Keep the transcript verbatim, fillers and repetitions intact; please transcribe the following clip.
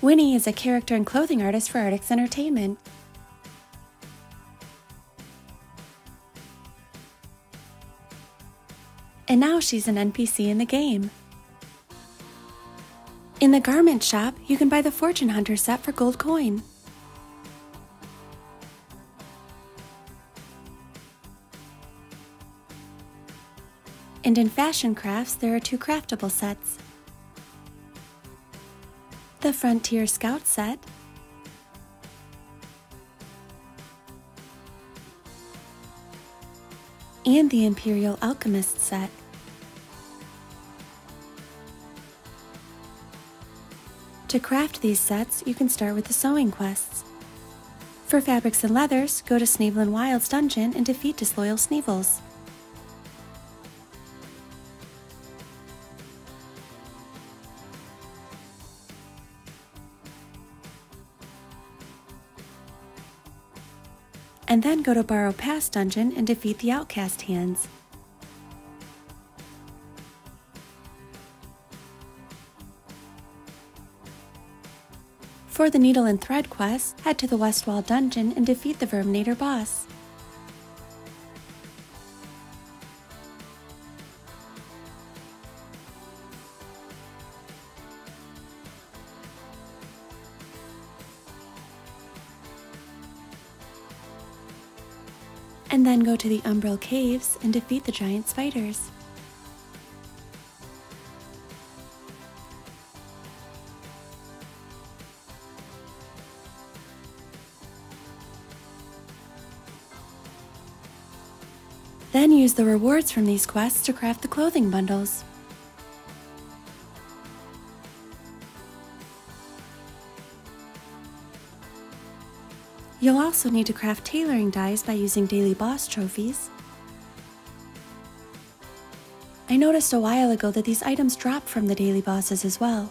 Winnie is a character and clothing artist for Artix Entertainment. And now she's an N P C in the game. In the garment shop, you can buy the Fortune Hunter set for gold coin. And in Fashion Crafts, there are two craftable sets. The Frontier Scout Set, and the Imperial Alchemist Set. To craft these sets, you can start with the Sewing Quests. For fabrics and leathers, go to Snevlyn Wilds Dungeon and defeat Disloyal Sneevels. And then go to Barrow Pass Dungeon and defeat the Outcast Hands. For the Needle and Thread quest, head to the Westwall Dungeon and defeat the Vuurmenator boss. And then go to the Umbrel Caves and defeat the giant spiders. Then use the rewards from these quests to craft the clothing bundles. You'll also need to craft tailoring dies by using daily boss trophies. I noticed a while ago that these items drop from the daily bosses as well.